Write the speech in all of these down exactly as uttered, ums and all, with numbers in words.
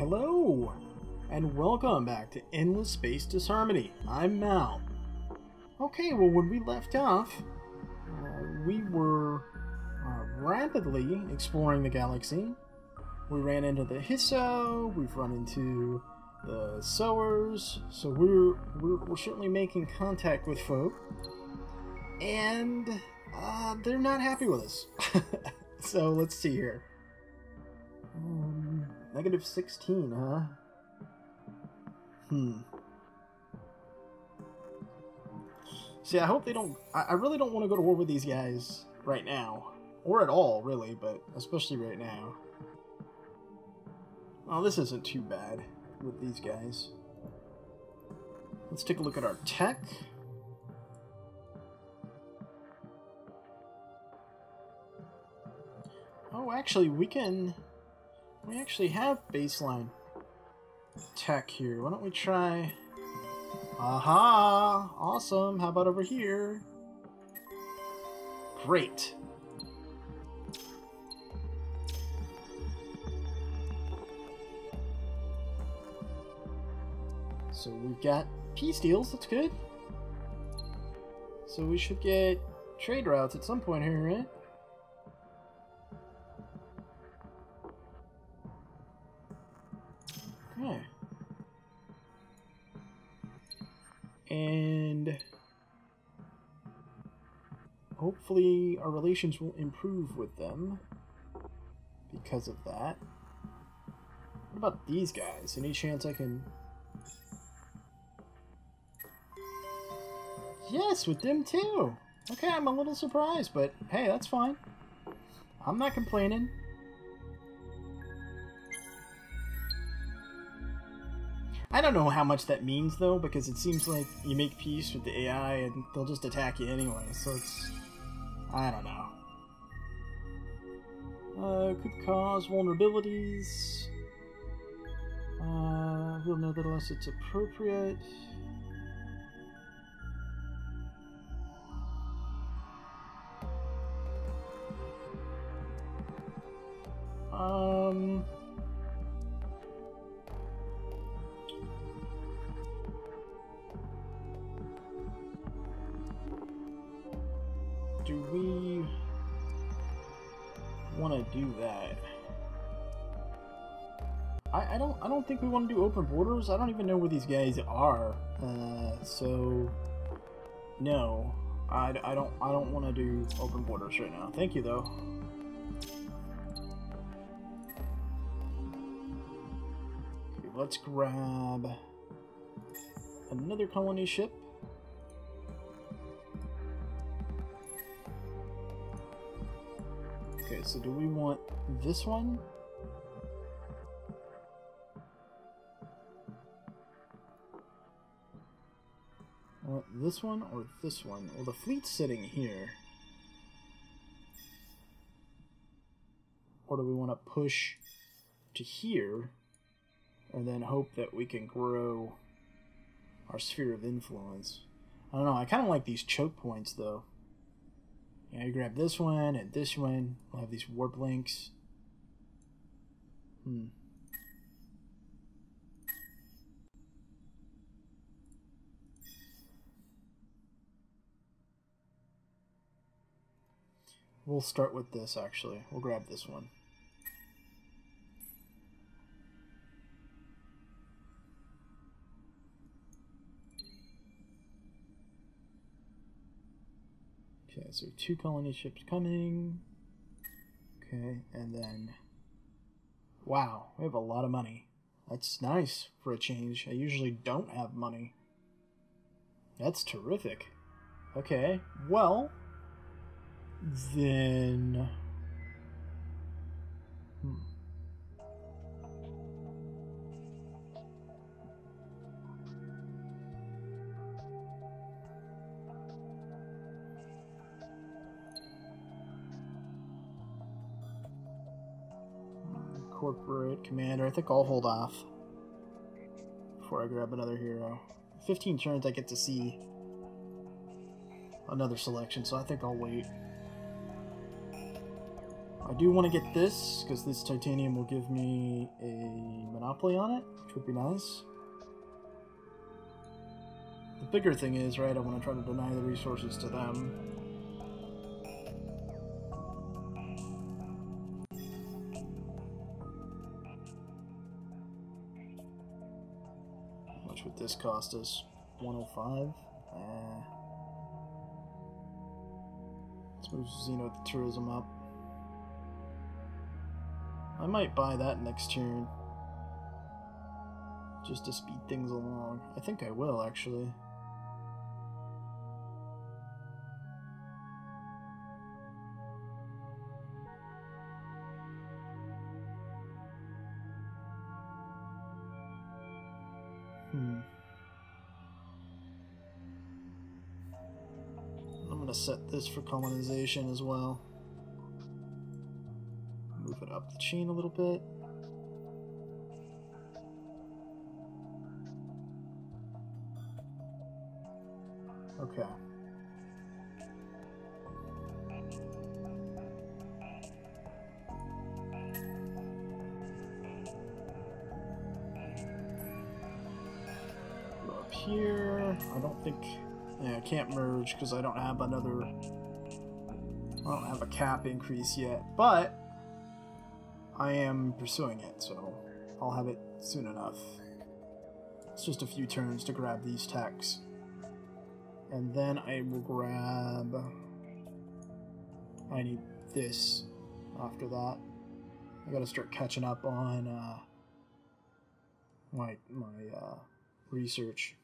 Hello, and welcome back to Endless Space Disharmony. I'm Mal. Okay, well, when we left off, uh, we were uh, rapidly exploring the galaxy. We ran into the Hisso, we've run into the Sowers, so we're, we're, we're certainly making contact with folk. And uh, they're not happy with us. So let's see here. Um, negative sixteen, huh? Hmm. See, I hope they don't... I, I really don't want to go to war with these guys right now. Or at all, really, but especially right now. Oh, this isn't too bad with these guys. Let's take a look at our tech. Oh, actually, we can... We actually have baseline tech here. Why don't we try... Aha! Awesome! How about over here? Great! So we've got peace deals, that's good. So we should get trade routes at some point here, right? And hopefully our relations will improve with them because of that. What about these guys? Any chance I can... Yes, with them too! Okay, I'm a little surprised, but hey, that's fine. I'm not complaining. I don't know how much that means, though, because it seems like you make peace with the A I and they'll just attack you anyway, so it's... I don't know. Uh, could cause vulnerabilities. Uh, we'll know that unless it's appropriate. Um... Do we want to do that? I, I don't. I don't think we want to do open borders. I don't even know where these guys are. Uh, so no, I, I don't. I don't want to do open borders right now. Thank you though. Okay, let's grab another colony ship. Okay, so do we want this one? I want this one or this one? Well, the fleet's sitting here. Or do we want to push to here and then hope that we can grow our sphere of influence? I don't know, I kind of like these choke points though. Yeah, you grab this one and this one. We'll have these warp links. Hmm. We'll start with this, actually. We'll grab this one. Okay, so two colony ships coming. Okay, and then... Wow, we have a lot of money. That's nice for a change. I usually don't have money. That's terrific. Okay, well... Then... Hmm. Corporate commander. I think I'll hold off before I grab another hero. fifteen turns I get to see another selection, so I think I'll wait. I do want to get this, because this titanium will give me a monopoly on it, which would be nice. The bigger thing is, right, I want to try to deny the resources to them. How much would this cost us? one oh five? Eh. Let's move Xeno the tourism up. I might buy that next turn, just to speed things along. I think I will, actually. Hmm. I'm going to set this for colonization as well. Move it up the chain a little bit. Okay. Go up here. I don't think... Yeah, I can't merge because I don't have another... I don't have a cap increase yet, but... I am pursuing it, so I'll have it soon enough. It's just a few turns to grab these techs. And then I will grab... I need this after that. I gotta start catching up on uh, my, my uh, research.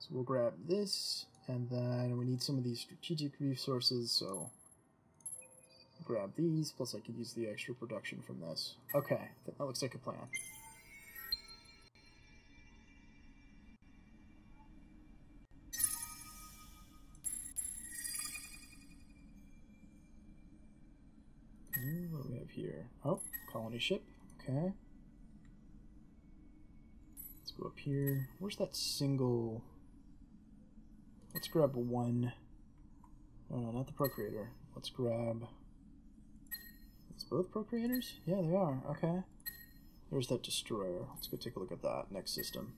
So we'll grab this, and then we need some of these strategic resources, so... grab these, plus I could use the extra production from this. Okay, that looks like a plan. What do we have here? Oh, colony ship. Okay. Let's go up here. Where's that single... Let's grab one... No, no, not the procreator. Let's grab... It's both procreators? Yeah, they are. Okay. There's that destroyer. Let's go take a look at that next system.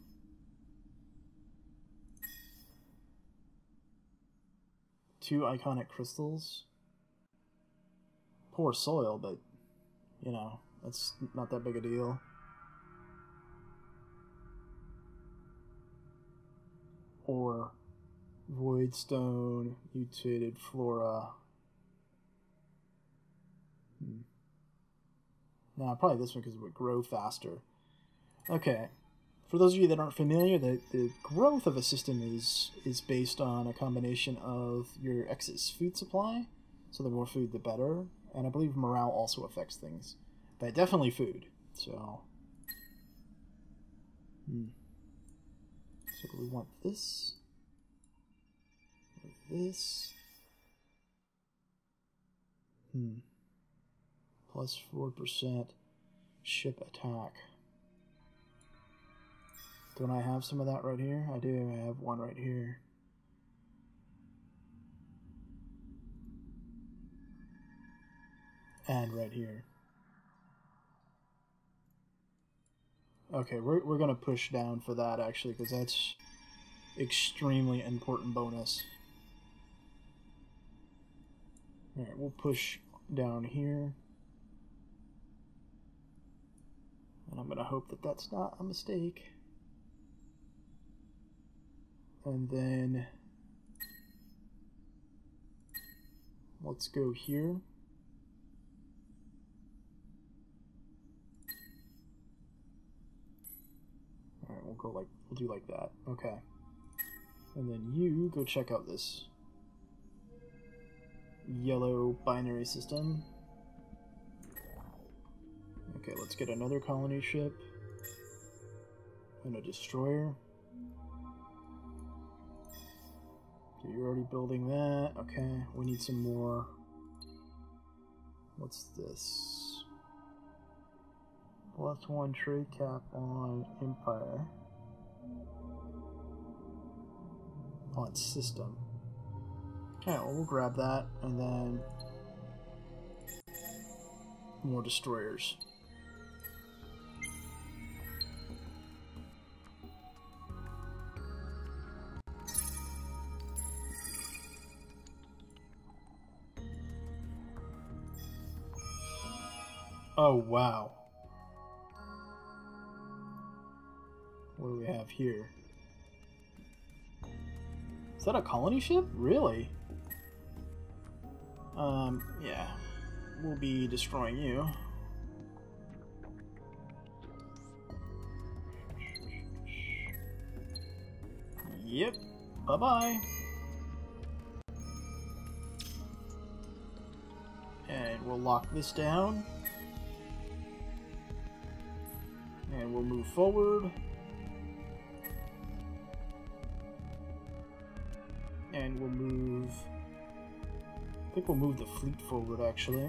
Two iconic crystals. Poor soil, but, you know, that's not that big a deal. Or voidstone, mutated flora. Hmm. No, probably this one because it would grow faster. Okay. For those of you that aren't familiar, the, the growth of a system is, is based on a combination of your excess food supply, so the more food the better, and I believe morale also affects things, but definitely food, so... Hmm. So do we want this? This? Hmm. Plus four percent ship attack. Don't I have some of that right here? I do. I have one right here. And right here. Okay, we're, we're going to push down for that, actually, because that's extremely important bonus. Alright, we'll push down here. And I'm going to hope that that's not a mistake. And then let's go here. All right, we'll go like, we'll do like that. Okay. And then you go check out this yellow binary system. Okay, let's get another colony ship and a destroyer. Okay, you're already building that. Okay, we need some more. What's this? Plus one trade cap on Empire. On system. Okay, well, we'll grab that and then more destroyers. Oh, wow. What do we have here? Is that a colony ship? Really? Um, yeah. We'll be destroying you. Yep. Bye-bye. And we'll lock this down. And we'll move forward. And we'll move... I think we'll move the fleet forward, actually.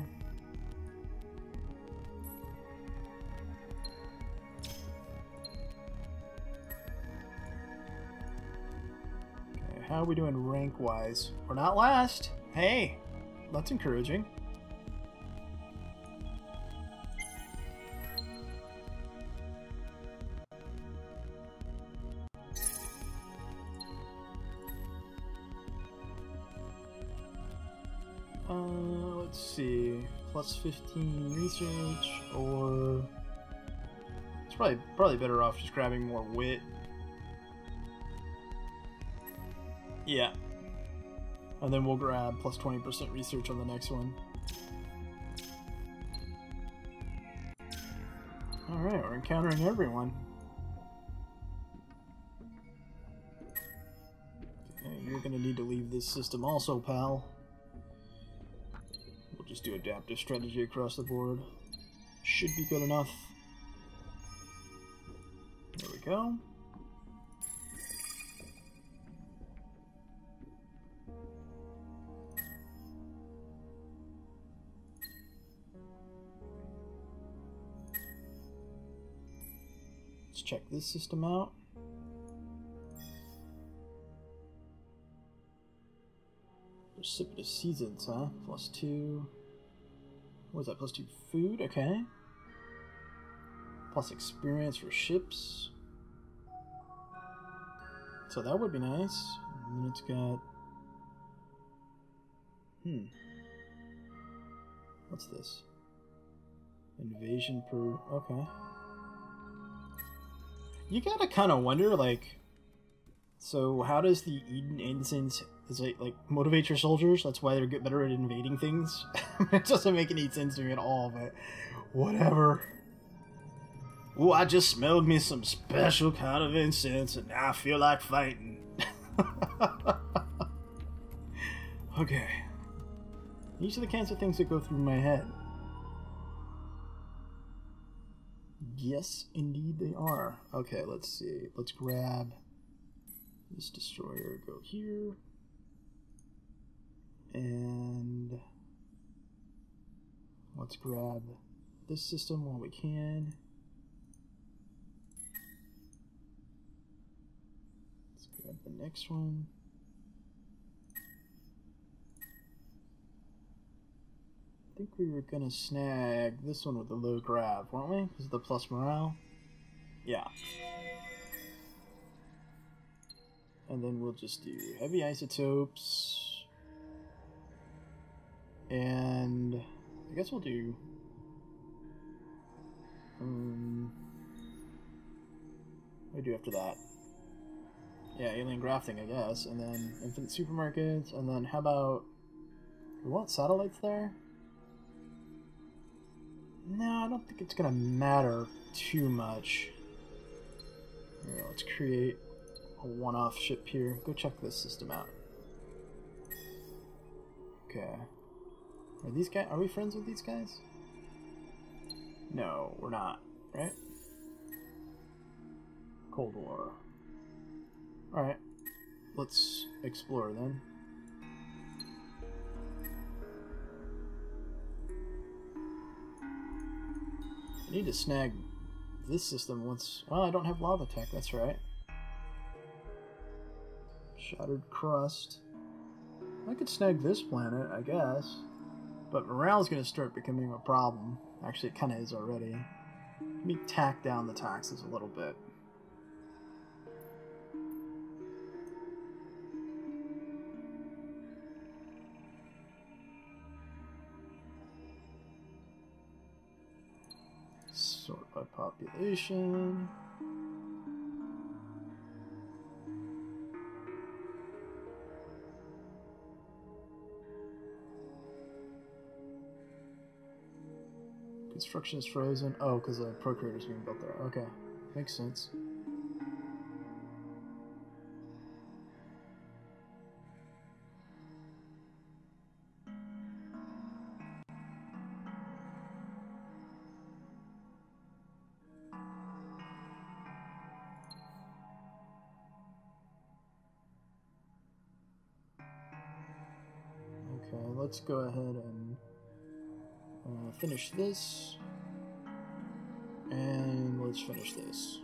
Okay, how are we doing rank-wise? We're not last! Hey! That's encouraging. Plus fifteen research, or it's probably probably better off just grabbing more wit. Yeah, and then we'll grab plus twenty percent research on the next one. All right, we're encountering everyone. Okay, you're gonna need to leave this system also, pal. Just do adaptive strategy across the board. Should be good enough. There we go. Let's check this system out. Precipitous seasons, huh? Plus two... What was that? Plus two food? Okay. Plus experience for ships. So that would be nice. And then it's got... Hmm. What's this? Invasion per... Okay. You gotta kinda wonder, like... So how does the Eden Incense... Is it, like, motivate your soldiers? That's why they're get better at invading things? It doesn't make any sense to me at all, but whatever. Ooh, I just smelled me some special kind of incense, and now I feel like fighting. Okay. These are the kinds of things that go through my head. Yes, indeed they are. Okay, let's see. Let's grab... This destroyer go here, and let's grab this system while we can. Let's grab the next one. I think we were gonna snag this one with the low grab, weren't we? Because of the plus morale. Yeah. And then we'll just do heavy isotopes. And I guess we'll do... Um, what do we do after that? Yeah, alien grafting, I guess. And then infinite supermarkets. And then how about... We want satellites there? No, I don't think it's going to matter too much. Here, let's create... a one-off ship here. Go check this system out. Okay. Are these guys? Are we friends with these guys? No, we're not. Right? Cold War. All right. Let's explore then. I need to snag this system once. Well, I don't have lava tech. That's right. Shattered crust. I could snag this planet, I guess. But morale's gonna start becoming a problem. Actually, it kind of is already. Let me tack down the taxes a little bit. Sort by population. Construction is frozen. Oh, because the procreator's being built there. Okay, makes sense. Okay, let's go ahead and Uh, finish this, and let's finish this.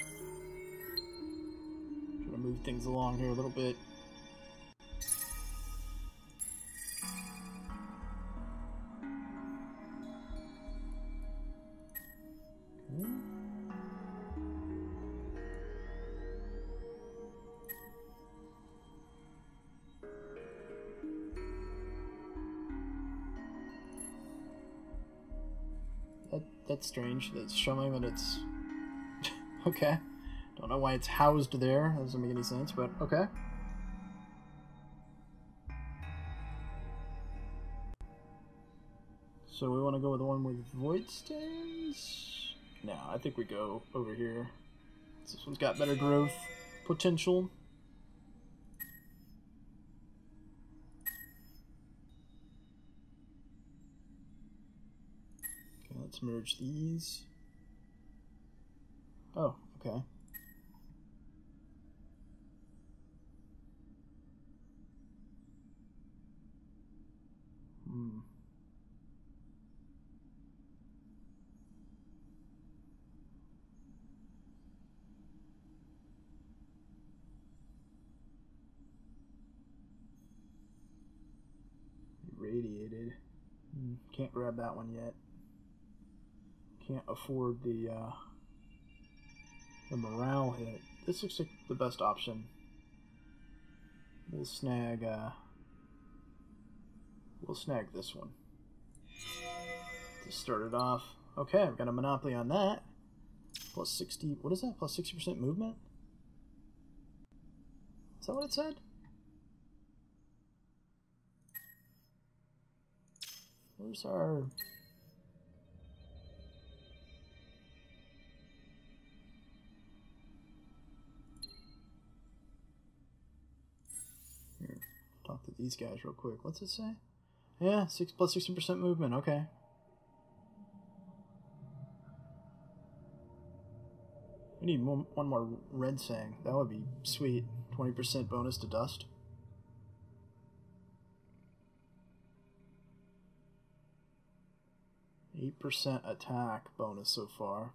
Try to move things along here a little bit. That's strange. That's showing that it's okay. Don't know why it's housed there. That doesn't make any sense, but okay. So we want to go with the one with void stains? No, I think we go over here. This one's got better growth potential. Let's merge these. Oh, okay. Hmm. Irradiated. Hmm. Can't grab that one yet. Can't afford the uh, the morale hit. This looks like the best option. We'll snag uh, we'll snag this one to start it off. Okay, I've got a monopoly on that. Plus sixty. What is that? Plus sixty percent movement. Is that what it said? Where's our talk to these guys real quick. What's it say? Yeah, six plus sixteen percent movement. Okay. We need one, one more red saying. That would be sweet. Twenty percent bonus to dust. Eight percent attack bonus so far.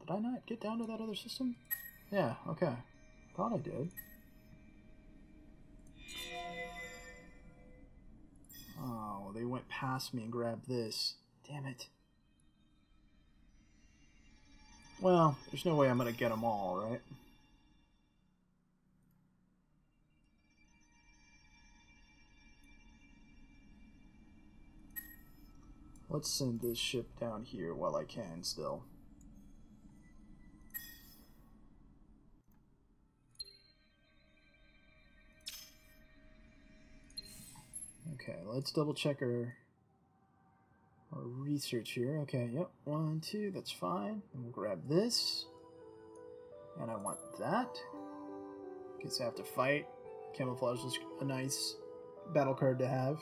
Did I not get down to that other system? Yeah. Okay. Thought I did. Oh, they went past me and grabbed this. Damn it. Well, there's no way I'm going to get them all, right? Let's send this ship down here while I can still. Okay, let's double check our, our research here. Okay, yep, one, two, that's fine. And we'll grab this. And I want that. Guess I have to fight. Camouflage is a nice battle card to have.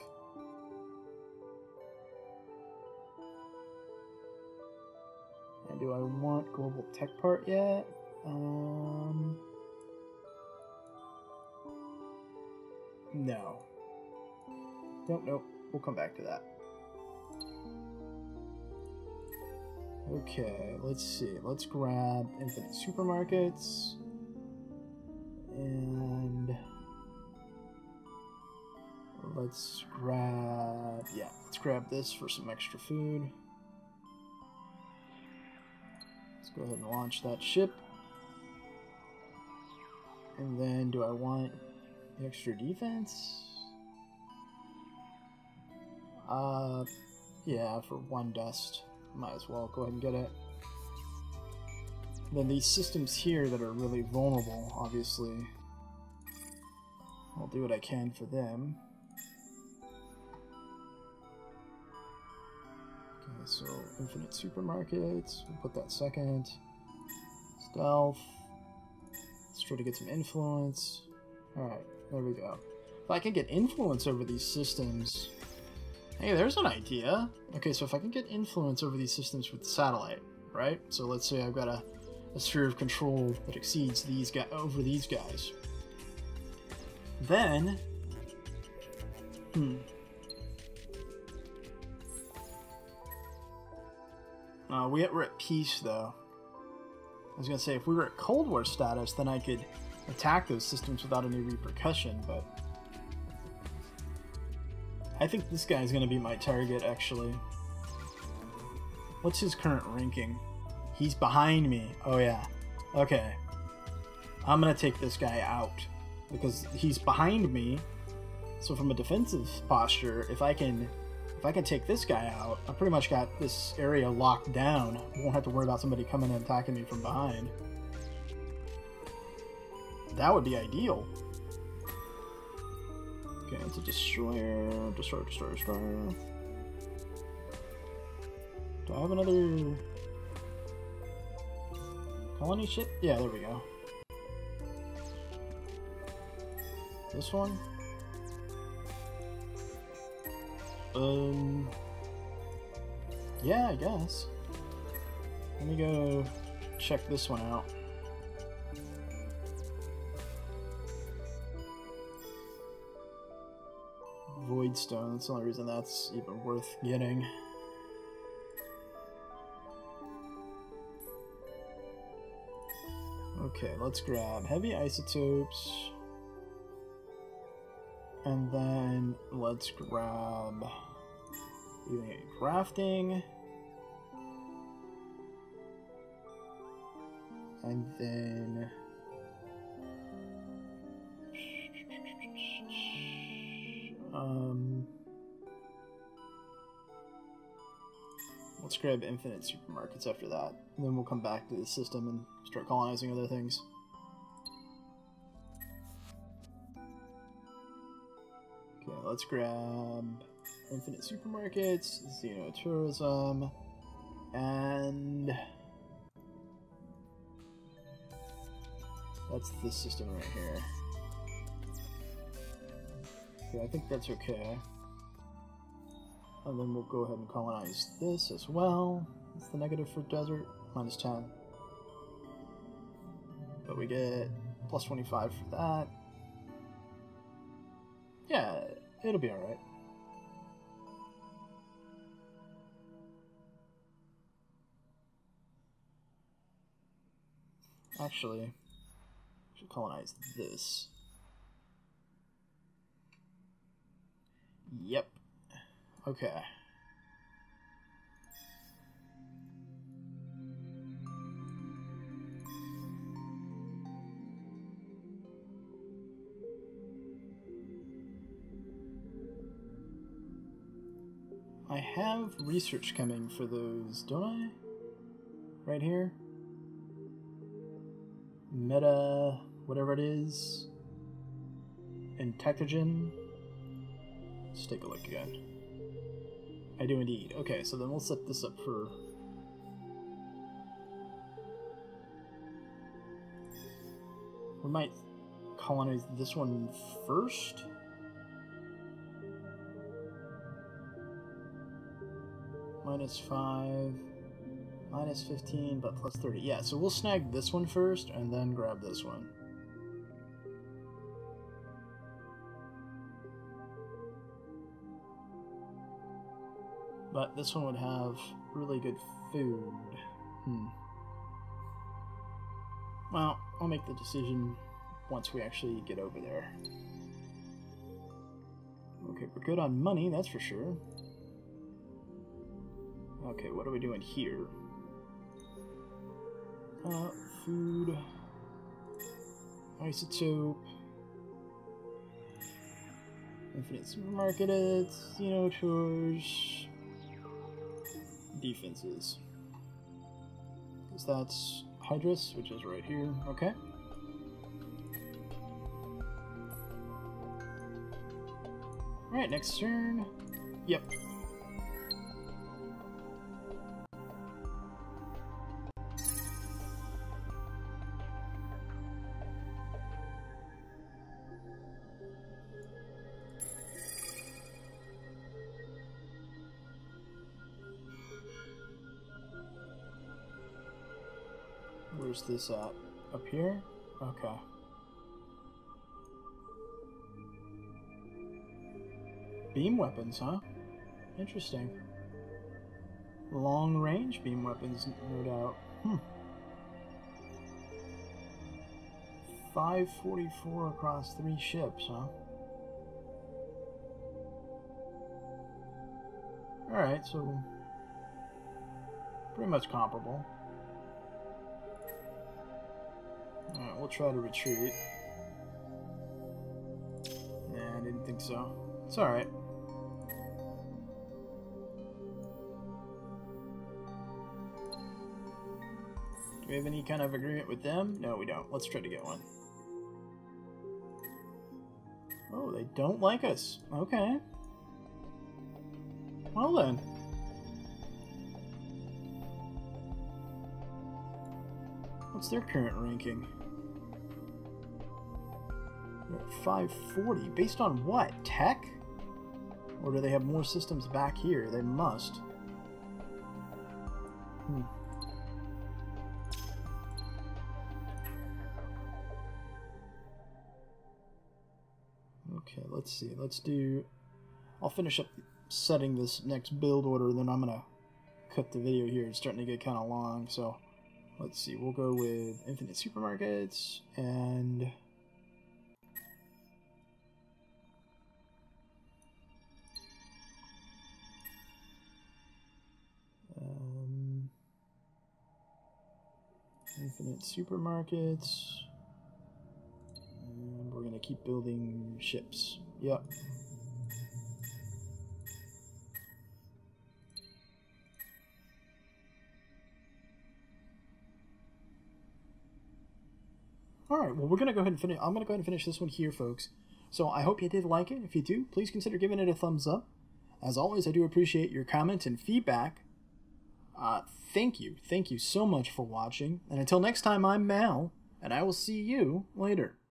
And do I want global tech part yet? Um, no. Nope, nope. We'll come back to that. Okay, let's see. Let's grab infinite supermarkets. And Let's grab, yeah, let's grab this for some extra food. Let's go ahead and launch that ship. And then do I want extra defense? Uh, yeah, for one dust. Might as well go ahead and get it. Then these systems here that are really vulnerable, obviously. I'll do what I can for them. Okay, so infinite supermarkets, we'll put that second. Stealth. Let's try to get some influence. Alright, there we go. If I can get influence over these systems... Hey, there's an idea! Okay, so if I can get influence over these systems with the satellite, right? So let's say I've got a, a sphere of control that exceeds these guys over these guys. Then... Hmm. Uh, we, we're at peace, though. I was gonna say, if we were at Cold War status, then I could attack those systems without any repercussion, but... I think this guy's gonna be my target, actually. What's his current ranking? He's behind me. Oh, yeah. Okay. I'm gonna take this guy out, because he's behind me. So from a defensive posture, if I can if I can take this guy out, I pretty much got this area locked down. I won't have to worry about somebody coming and attacking me from behind. That would be ideal. Okay, it's a destroyer, destroyer, destroyer, destroyer. Do I have another colony ship? Yeah, there we go. This one? Um... Yeah, I guess. Let me go check this one out. Voidstone, that's the only reason that's even worth getting. Okay, let's grab heavy isotopes. And then let's grab crafting. And then um let's grab infinite supermarkets after that. And then we'll come back to the system and start colonizing other things. Let's grab infinite supermarkets, Xeno tourism, and that's this system right here. Okay, I think that's okay. And then we'll go ahead and colonize this as well. That's the negative for desert, minus ten. But we get plus twenty-five for that. Yeah. It'll be alright. Actually, I should colonize this. Yep. Okay. I have research coming for those, don't I? Right here? Meta, whatever it is. Intecogen. Let's take a look again. I do indeed. Okay, so then we'll set this up for... We might colonize this one first? Minus five, minus fifteen, but plus thirty. Yeah, so we'll snag this one first and then grab this one. But this one would have really good food. Hmm. Well, I'll make the decision once we actually get over there. Okay, we're good on money, that's for sure. Okay, what are we doing here? Uh, food. Isotope. Infinite supermarket, it's, you know, tours. Defenses. Because that's Hydrus, which is right here. Okay. Alright, next turn. Yep. Where's this at? Up here? Okay. Beam weapons, huh? Interesting. Long range beam weapons, no doubt. Hmm. five forty-four across three ships, huh? Alright, so pretty much comparable. Alright, we'll try to retreat. Nah, I didn't think so. It's alright. Do we have any kind of agreement with them? No, we don't. Let's try to get one. Oh, they don't like us. Okay. Well then. What's their current ranking? five forty. Based on what? Tech? Or do they have more systems back here? They must. Hmm. Okay, let's see. Let's do... I'll finish up setting this next build order, then I'm gonna cut the video here. It's starting to get kind of long, so... Let's see. We'll go with Infinite Supermarkets and... Infinite supermarkets, and we're gonna keep building ships. Yep. Alright, well we're gonna go ahead and finish, I'm gonna go ahead and finish this one here, folks. So I hope you did like it. If you do, please consider giving it a thumbs up. As always, I do appreciate your comments and feedback. Uh, thank you. Thank you so much for watching. And until next time, I'm Mal, and I will see you later.